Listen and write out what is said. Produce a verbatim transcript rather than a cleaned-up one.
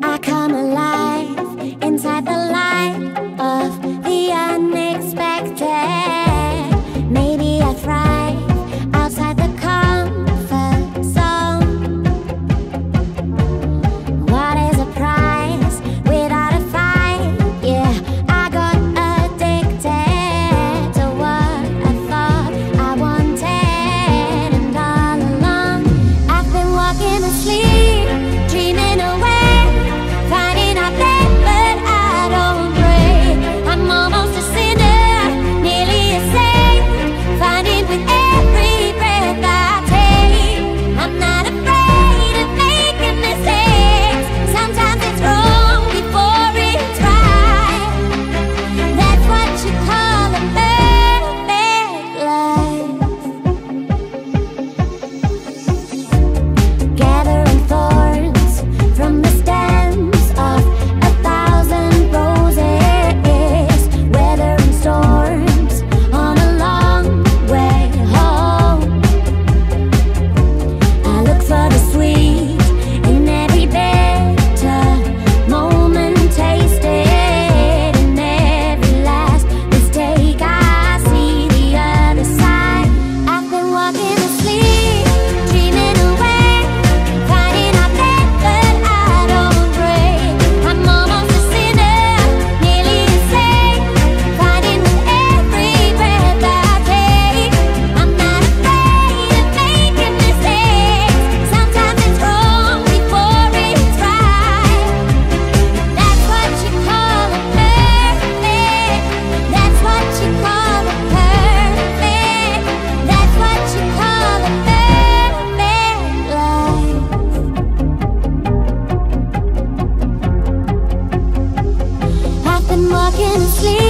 I come alive inside the light of the unexpected. Maybe I thrive outside the comfort zone. What is a prize without a fight? Yeah, I got addicted to what I thought I wanted. And all along I've been walking asleep, dreaming away, walking asleep.